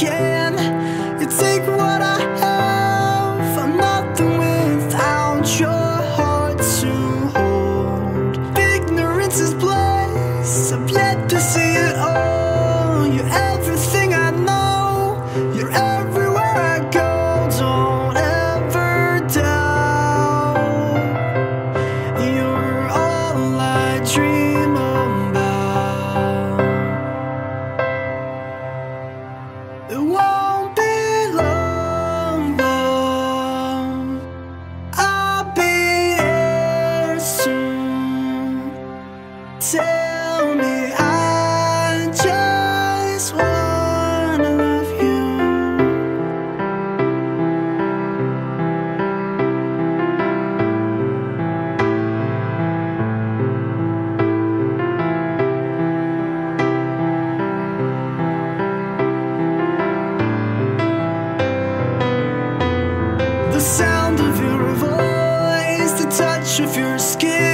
can. You take what I have, I'm nothing without your heart to hold. Ignorance is bliss, I've yet to see it all. You're everything I know, you're everywhere I go. Don't ever doubt, you're all I dream of. It won't be long, love, I'll be here soon. Tell me I just wanna love you. The sound of your voice, the touch of your skin.